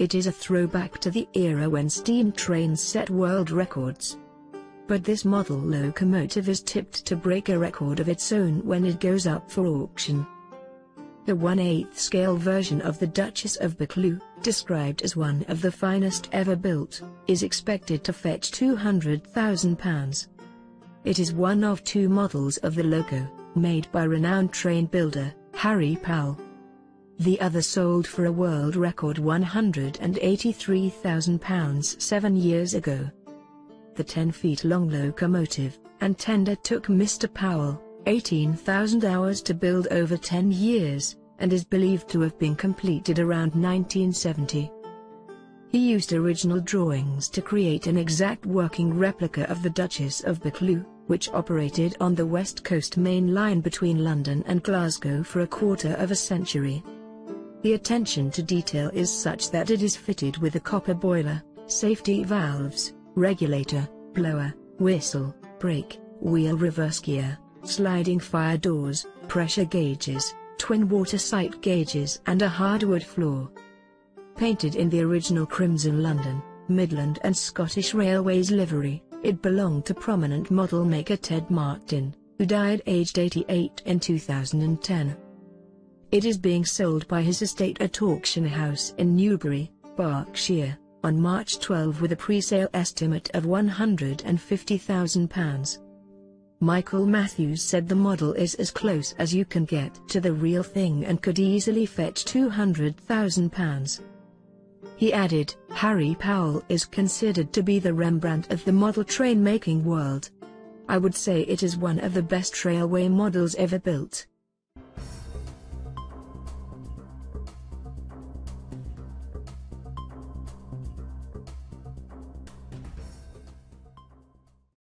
It is a throwback to the era when steam trains set world records. But this model locomotive is tipped to break a record of its own when it goes up for auction. The 1/8 scale version of the Duchess of Buccleuch, described as one of the finest ever built, is expected to fetch £200,000. It is one of two models of the loco, made by renowned train builder, Harry Powell. The other sold for a world record £183,000 7 years ago. The 10-feet-long locomotive and tender took Mr. Powell 18,000 hours to build over 10 years, and is believed to have been completed around 1970. He used original drawings to create an exact working replica of the Duchess of Buccleuch, which operated on the West Coast Main Line between London and Glasgow for a quarter of a century. The attention to detail is such that it is fitted with a copper boiler, safety valves, regulator, blower, whistle, brake, wheel reverse gear, sliding fire doors, pressure gauges, twin water sight gauges and a hardwood floor. Painted in the original crimson London, Midland and Scottish Railways livery, it belonged to prominent model maker Ted Martin, who died aged 88 in 2010. It is being sold by his estate at Auction House in Newbury, Berkshire, on March 12 with a pre-sale estimate of £150,000. Michael Matthews said the model is as close as you can get to the real thing and could easily fetch £200,000. He added, Harry Powell is considered to be the Rembrandt of the model train-making world. I would say it is one of the best railway models ever built.